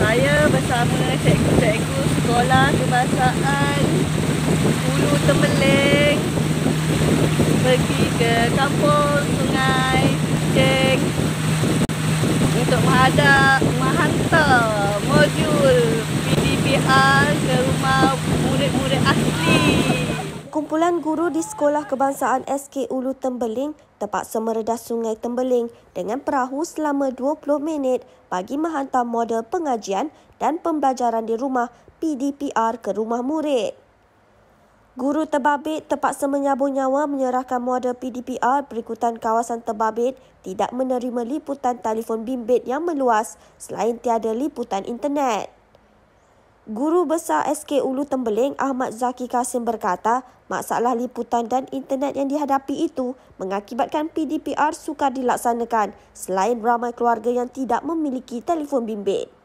Saya bersama cikgu-cikgu Sekolah Kebangsaan Ulu Tembeling pergi ke kampung Sungai Ceng untuk menghantar modul PdPR ke rumah murid-murid asli. Kumpulan guru di Sekolah Kebangsaan SK Ulu Tembeling terpaksa meredah Sungai Tembeling dengan perahu selama 20 minit bagi menghantar modul pengajian dan pembelajaran di rumah PdPR ke rumah murid. Guru terbabit terpaksa menyabung nyawa menyerahkan modul PdPR berikutan kawasan terbabit tidak menerima liputan telefon bimbit yang meluas selain tiada liputan internet. Guru Besar SK Ulu Tembeling Ahmad Zaki Kassim berkata masalah liputan dan internet yang dihadapi itu mengakibatkan PdPR sukar dilaksanakan selain ramai keluarga yang tidak memiliki telefon bimbit.